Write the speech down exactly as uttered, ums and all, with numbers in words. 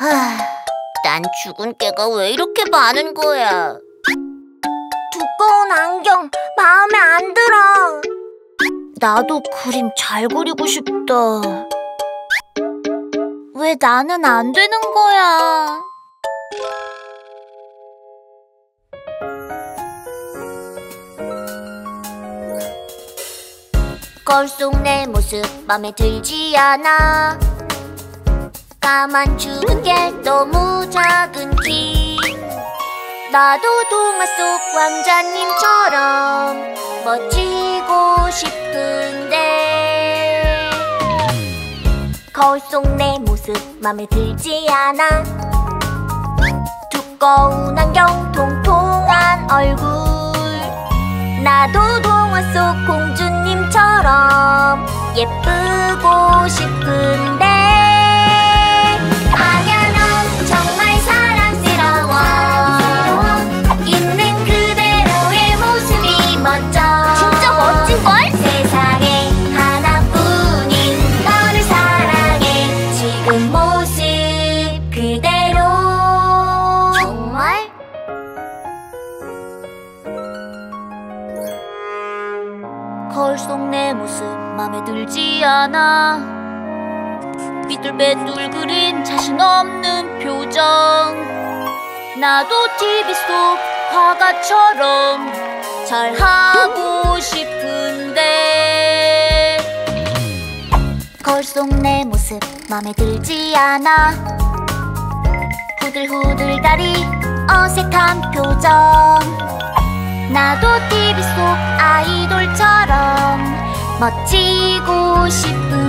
하, 난 죽은 깨가 왜 이렇게 많은 거야? 두꺼운 안경 마음에 안 들어. 나도 그림 잘 그리고 싶다. 왜 나는 안 되는 거야? 꼴속 내 모습 맘에 들지 않아. 까만 죽은 게 너무 작은 키. 나도 동화 속 왕자님처럼 멋지고 싶은데 거울 속 내 모습 맘에 들지 않아. 두꺼운 안경 통통한 얼굴. 나도 동화 속 공주님처럼 예쁘고 싶은데 아냐 넌 정말 사랑스러워. 있는 그대로의 모습이 멋져. 진짜 멋진걸? 세상에 하나뿐인 너를 사랑해. 지금 모습 그대로. 정말? 거울 속 내 모습 맘에 들지 않아. 삐뚤빼뚤 그린 자신 없는 표정. 나도 티비 속 화가처럼 잘하고 싶은데 거울 속 내 모습 맘에 들지 않아. 후들후들 다리 어색한 표정. 나도 티비 속 아이돌처럼 멋지고 싶은